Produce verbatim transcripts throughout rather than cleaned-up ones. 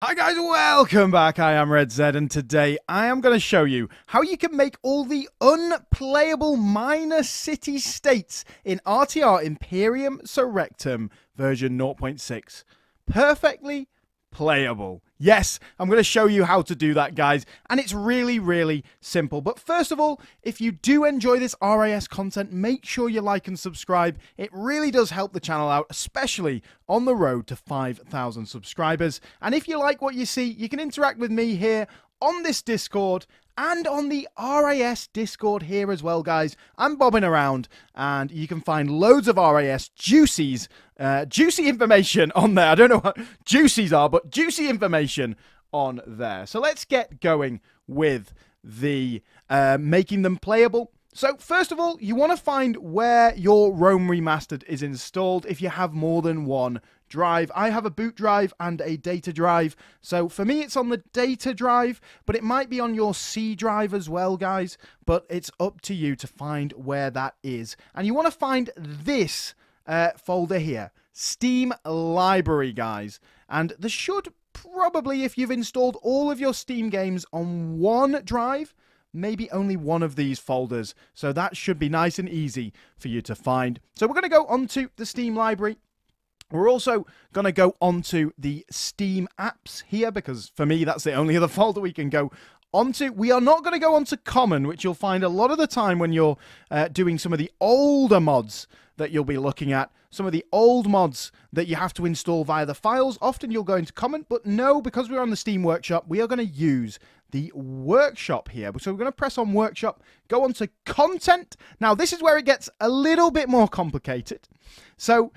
Hi guys, welcome back. I am Red Zed, and today I am going to show you how you can make all the unplayable minor city-states in R T R Imperium Surrectum version zero point six perfectly playable. Yes, I'm going to show you how to do that, guys, and it's really, really simple. But first of all, if you do enjoy this R A S content, make sure you like and subscribe. It really does help the channel out, especially on the road to five thousand subscribers. And if you like what you see, you can interact with me here on this Discord and on the R A S Discord here as well, guys. I'm bobbing around, and you can find loads of R A S juicies, uh, juicy information on there. I don't know what juicies are, but juicy information on there. So let's get going with the uh, making them playable. So first of all, you want to find where your Rome Remastered is installed if you have more than one drive. I have a boot drive and a data drive, so for me it's on the data drive, but it might be on your C drive as well, guys, but it's up to you to find where that is. And you want to find this uh, folder here, Steam Library, guys, and there should probably, if you've installed all of your Steam games on one drive, maybe only one of these folders, so that should be nice and easy for you to find. So we're going to go onto the Steam library. We're also going to go onto the Steam apps here, because for me that's the only other folder we can go onto. We are not going to go onto Common, which you'll find a lot of the time when you're uh, doing some of the older mods that you'll be looking at. Some of the old mods that you have to install via the files, often you'll go into Common, but no, because we're on the Steam Workshop, we are going to use the Workshop here. So we're going to press on Workshop, go on to Content. Now this is where it gets a little bit more complicated. So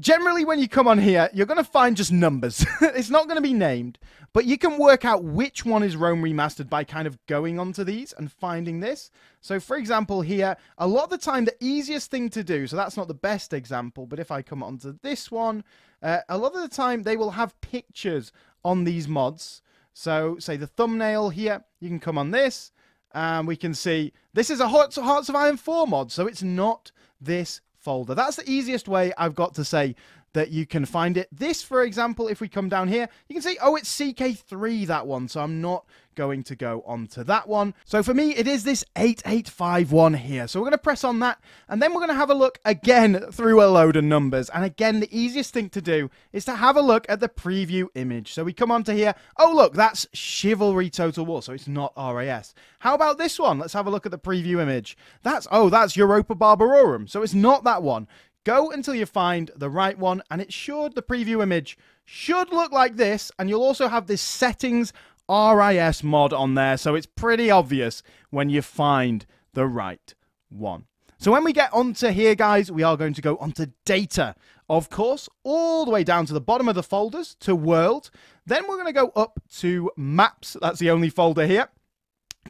generally when you come on here, you're going to find just numbers. It's not going to be named, but you can work out which one is Rome Remastered by kind of going onto these and finding this. So for example here, a lot of the time the easiest thing to do, so that's not the best example, but if I come onto this one, uh, a lot of the time they will have pictures on these mods. So, say the thumbnail here, you can come on this, and we can see this is a Hearts of Iron four mod, so it's not this folder. That's the easiest way I've got to say that you can find it. This, for example, if we come down here, you can see, oh, it's C K three, that one, so I'm not going to go onto that one. So for me, it is this eight eight five one here. So we're going to press on that, and then we're going to have a look again through a load of numbers. And again, the easiest thing to do is to have a look at the preview image. So we come onto here. Oh, look, that's Chivalry Total War, so it's not R A S. How about this one? Let's have a look at the preview image. That's, oh, that's Europa Barbarorum, so it's not that one. Go until you find the right one, and it should, the preview image should look like this, and you'll also have this settings R I S mod on there, so it's pretty obvious when you find the right one. So when we get onto here, guys, we are going to go onto data, of course, all the way down to the bottom of the folders, to world. Then we're going to go up to maps, that's the only folder here,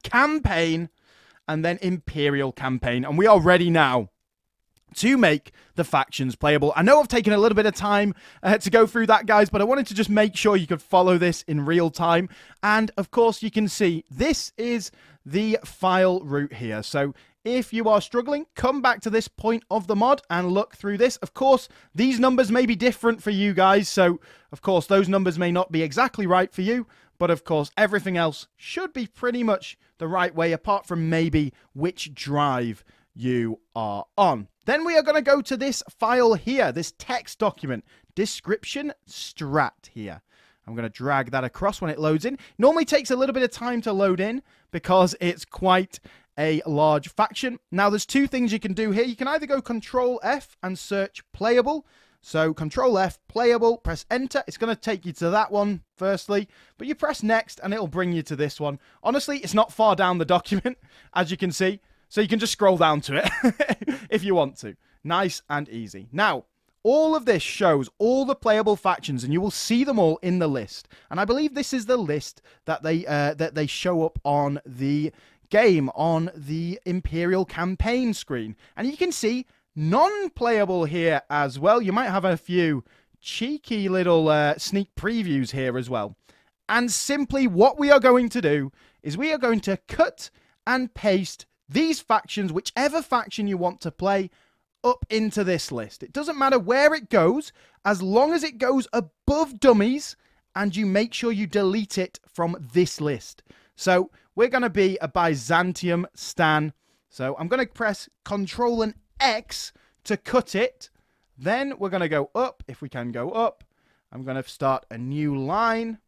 campaign, and then imperial campaign, and we are ready now to make the factions playable. I know I've taken a little bit of time uh, to go through that, guys, but I wanted to just make sure you could follow this in real time. And of course, you can see this is the file route here. So if you are struggling, come back to this point of the mod and look through this. Of course, these numbers may be different for you guys, so of course those numbers may not be exactly right for you, but of course everything else should be pretty much the right way, apart from maybe which drive you are on. Then we are going to go to this file here, this text document, description strat here. I'm going to drag that across when it loads in. Normally takes a little bit of time to load in because it's quite a large faction. Now there's two things you can do here. You can either go Control F and search playable. So Control F, playable, press enter. It's going to take you to that one firstly, but you press next and it'll bring you to this one. Honestly, it's not far down the document, as you can see. So you can just scroll down to it if you want to. Nice and easy. Now, all of this shows all the playable factions, and you will see them all in the list. And I believe this is the list that they uh, that they show up on the game, on the Imperial campaign screen. And you can see non-playable here as well. You might have a few cheeky little uh, sneak previews here as well. And simply what we are going to do is we are going to cut and paste these factions, whichever faction you want to play, up into this list. It doesn't matter where it goes, as long as it goes above dummies and you make sure you delete it from this list. So we're going to be a Byzantium stan. So I'm going to press Control and X to cut it. Then we're going to go up, if we can go up. I'm going to start a new line.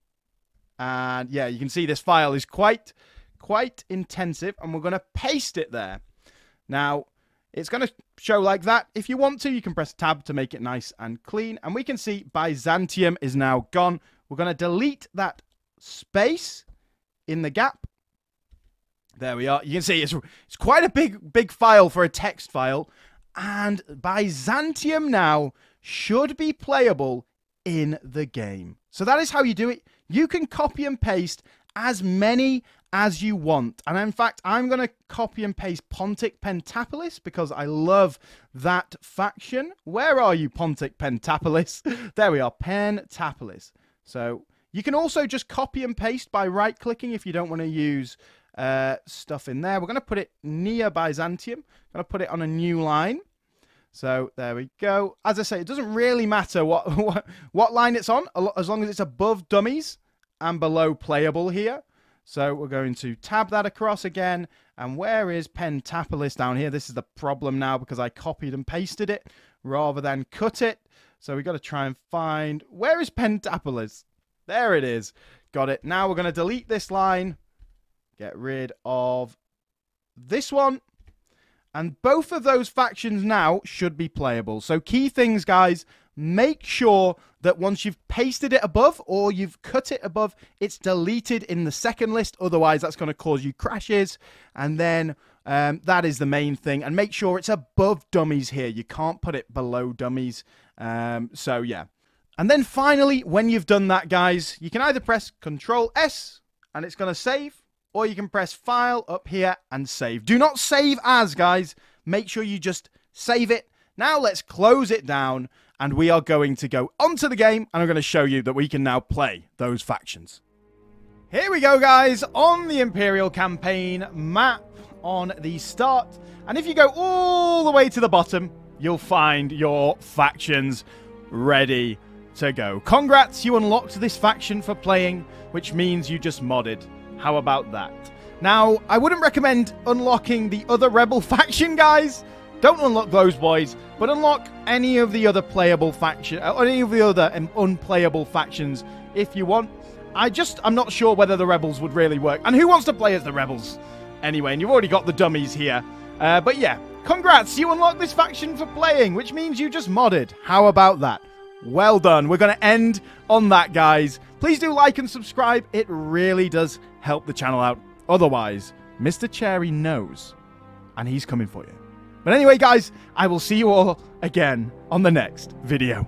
And yeah, you can see this file is quite, quite intensive. And we're going to paste it there. Now, it's going to show like that. If you want to, you can press Tab to make it nice and clean. And we can see Byzantium is now gone. We're going to delete that space in the gap. There we are. You can see it's, it's quite a big, big file for a text file. And Byzantium now should be playable in the game. So that is how you do it. You can copy and paste as many as you want. And in fact, I'm going to copy and paste Pontic Pentapolis because I love that faction. Where are you, Pontic Pentapolis? There we are, Pentapolis. So you can also just copy and paste by right-clicking if you don't want to use uh, stuff in there. We're going to put it near Byzantium. I'm going to put it on a new line. So there we go. As I say, it doesn't really matter what, what, what line it's on, as long as it's above dummies and below playable here. So we're going to tab that across again. And where is Pentapolis down here? This is the problem now because I copied and pasted it rather than cut it. So we've got to try and find, where is Pentapolis? There it is. Got it. Now we're going to delete this line. Get rid of this one. And both of those factions now should be playable. So key things, guys. Make sure that once you've pasted it above or you've cut it above, it's deleted in the second list. Otherwise, that's going to cause you crashes. And then um, that is the main thing. And make sure it's above dummies here. You can't put it below dummies. Um, so, yeah. And then finally, when you've done that, guys, you can either press Control S and it's going to save. Or you can press File up here and Save. Do not save as, guys. Make sure you just save it. Now let's close it down. And we are going to go onto the game, and I'm going to show you that we can now play those factions. Here we go, guys, on the Imperial Campaign map on the start. And if you go all the way to the bottom, you'll find your factions ready to go. Congrats, you unlocked this faction for playing, which means you just modded. How about that? Now, I wouldn't recommend unlocking the other rebel faction, guys. Don't unlock those boys, but unlock any of the other playable faction, or any of the other unplayable factions if you want. I just, I'm not sure whether the rebels would really work. And who wants to play as the rebels anyway? And you've already got the dummies here. Uh, but yeah, congrats, you unlocked this faction for playing, which means you just modded. How about that? Well done. We're going to end on that, guys. Please do like and subscribe. It really does help the channel out. Otherwise, Mister Cherry knows, and he's coming for you. But anyway, guys, I will see you all again on the next video.